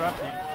interrupt you.